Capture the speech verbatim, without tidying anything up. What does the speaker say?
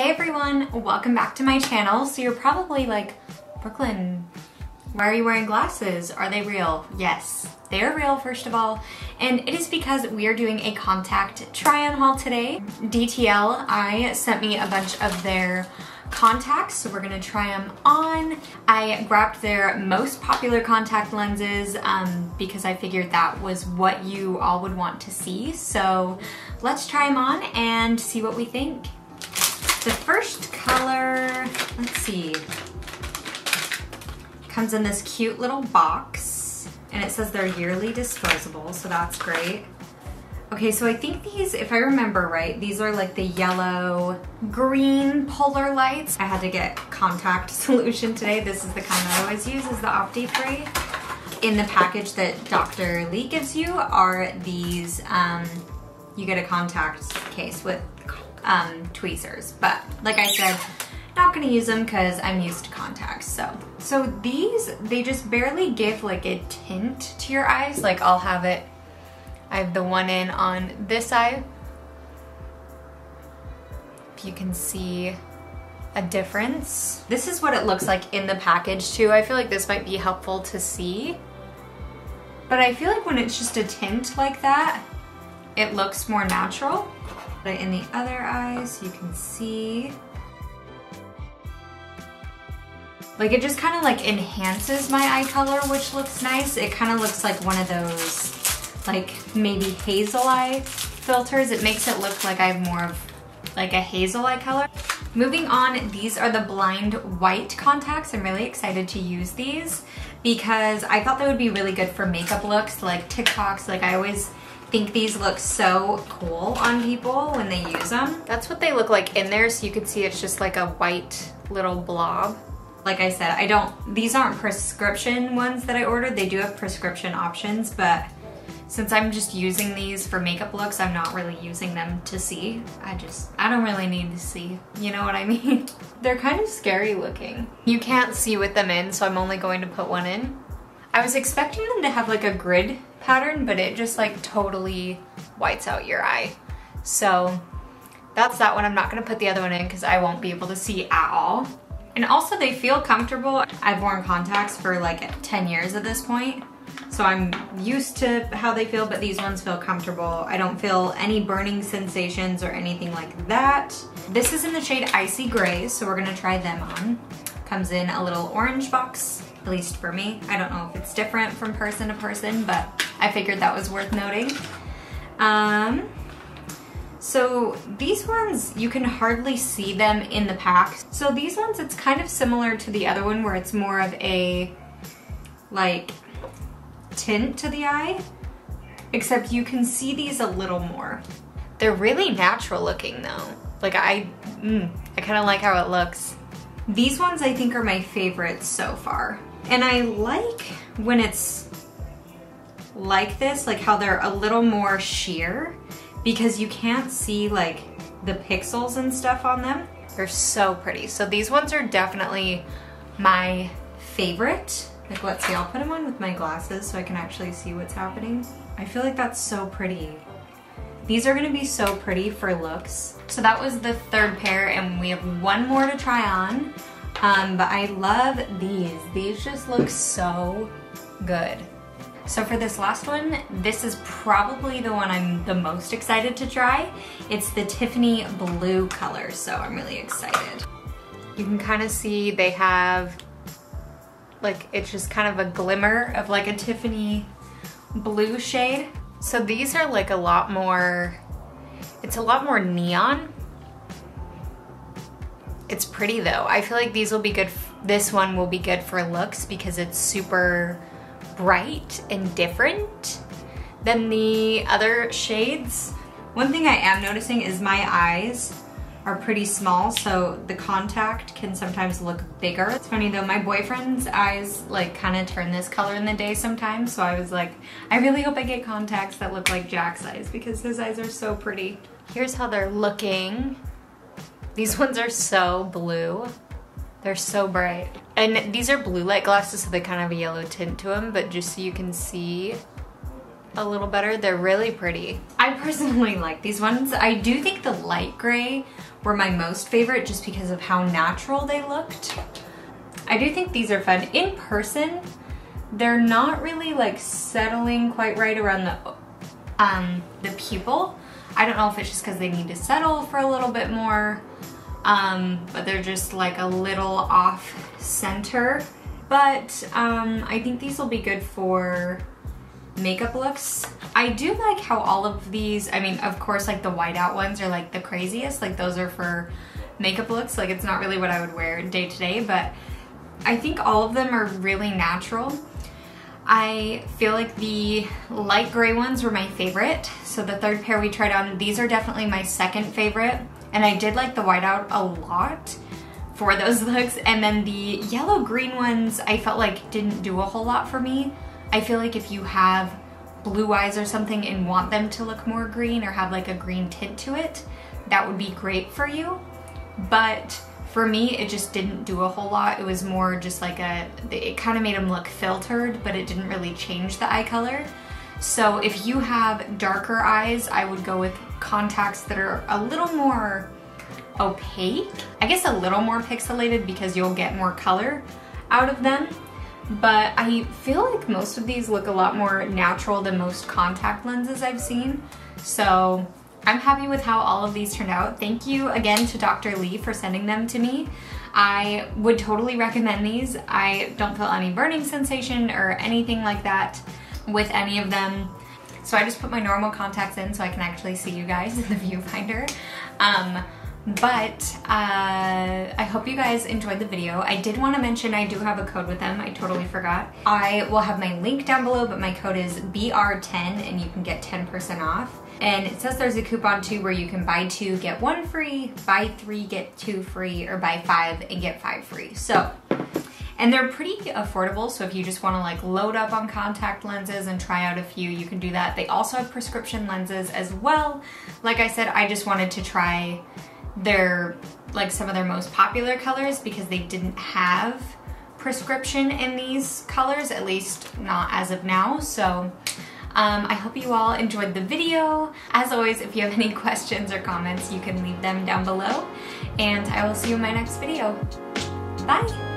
Hey everyone, welcome back to my channel. So you're probably like, Brooklyn, why are you wearing glasses? Are they real? Yes, they are real, first of all. And it is because we are doing a contact try on haul today. D T L E sent me a bunch of their contacts, so we're gonna try them on. I grabbed their most popular contact lenses um, because I figured that was what you all would want to see. So let's try them on and see what we think. The first color, let's see, comes in this cute little box and it says they're yearly disposable, so that's great. Okay, so I think these, if I remember right, these are like the yellow green Polar Lights. I had to get contact solution today. This is the kind I always use, is the Opti-free. In the package that Doctor Li gives you are these, um, you get a contact case with Um, tweezers, but like I said, not gonna use them because I'm used to contacts. So so these, they just barely give like a tint to your eyes. Like I'll have it, I have the one in on this eye, if you can see a difference. This is what it looks like in the package too. I feel like this might be helpful to see, but I feel like when it's just a tint like that, it looks more natural. Put it in the other eye so you can see. Like it just kind of like enhances my eye color, which looks nice. It kind of looks like one of those like maybe hazel eye filters. It makes it look like I have more of like a hazel eye color. Moving on, these are the blind white contacts. I'm really excited to use these because I thought they would be really good for makeup looks, like TikToks. Like I always think these look so cool on people when they use them. That's what they look like in there, so you can see it's just like a white little blob. Like I said, I don't, these aren't prescription ones that I ordered. They do have prescription options, but since I'm just using these for makeup looks, I'm not really using them to see. I just, I don't really need to see, you know what I mean? They're kind of scary looking. You can't see with them in, so I'm only going to put one in. I was expecting them to have like a grid pattern, but it just like totally whites out your eye. So that's that one. I'm not gonna put the other one in because I won't be able to see at all. And also they feel comfortable. I've worn contacts for like ten years at this point, so I'm used to how they feel, but these ones feel comfortable. I don't feel any burning sensations or anything like that. This is in the shade Icy Gray, so we're gonna try them on. Comes in a little orange box, at least for me. I don't know if it's different from person to person, but I figured that was worth noting. Um, so these ones, you can hardly see them in the pack. So these ones, it's kind of similar to the other one where it's more of a like tint to the eye, except you can see these a little more. They're really natural looking though. Like I, mm, I kind of like how it looks. These ones I think are my favorites so far. And I like when it's like this, like how they're a little more sheer because you can't see like the pixels and stuff on them. They're so pretty. So these ones are definitely my favorite. Like let's see, I'll put them on with my glasses so I can actually see what's happening. I feel like that's so pretty. These are gonna be so pretty for looks. So that was the third pair and we have one more to try on. Um, but I love these. These just look so good. So for this last one, this is probably the one I'm the most excited to try. It's the Tiffany Blue color, so I'm really excited. You can kind of see they have, like it's just kind of a glimmer of like a Tiffany Blue shade. So these are like a lot more, it's a lot more neon. It's pretty though. I feel like these will be good, this one will be good for looks because it's super bright and different than the other shades. One thing I am noticing is my eyes are pretty small, so the contact can sometimes look bigger. It's funny though, my boyfriend's eyes like kind of turn this color in the day sometimes, so I was like, I really hope I get contacts that look like Jack's eyes because his eyes are so pretty. Here's how they're looking. These ones are so blue. They're so bright. And these are blue light glasses, so they kind of have a yellow tint to them, but just so you can see a little better. They're really pretty. I personally like these ones. I do think the light gray were my most favorite just because of how natural they looked. I do think these are fun. In person, they're not really like settling quite right around the, um, the pupil. I don't know if it's just because they need to settle for a little bit more, um, but they're just like a little off center. But um, I think these will be good for makeup looks. I do like how all of these, I mean, of course, like the whiteout ones are like the craziest. Like those are for makeup looks. Like it's not really what I would wear day to day, but I think all of them are really natural. I feel like the light gray ones were my favorite. So the third pair we tried on, these are definitely my second favorite. And I did like the whiteout a lot for those looks. And then the yellow green ones, I felt like didn't do a whole lot for me. I feel like if you have blue eyes or something and want them to look more green or have like a green tint to it, that would be great for you. But for me, it just didn't do a whole lot. It was more just like a, it kind of made them look filtered, but it didn't really change the eye color. So if you have darker eyes, I would go with contacts that are a little more opaque. I guess a little more pixelated because you'll get more color out of them. But I feel like most of these look a lot more natural than most contact lenses I've seen. So I'm happy with how all of these turned out. Thank you again to Doctor Li for sending them to me. I would totally recommend these. I don't feel any burning sensation or anything like that with any of them. So I just put my normal contacts in so I can actually see you guys in the viewfinder. Um, but uh, I hope you guys enjoyed the video. I did want to mention I do have a code with them. I totally forgot. I will have my link down below, but my code is B R ten and you can get ten percent off. And it says there's a coupon too where you can buy two, get one free, buy three, get two free, or buy five and get five free. So, and they're pretty affordable. So if you just want to like load up on contact lenses and try out a few, you can do that. They also have prescription lenses as well. Like I said, I just wanted to try their, like some of their most popular colors because they didn't have prescription in these colors, at least not as of now. So Um, I hope you all enjoyed the video. As always, if you have any questions or comments, you can leave them down below, and I will see you in my next video. Bye!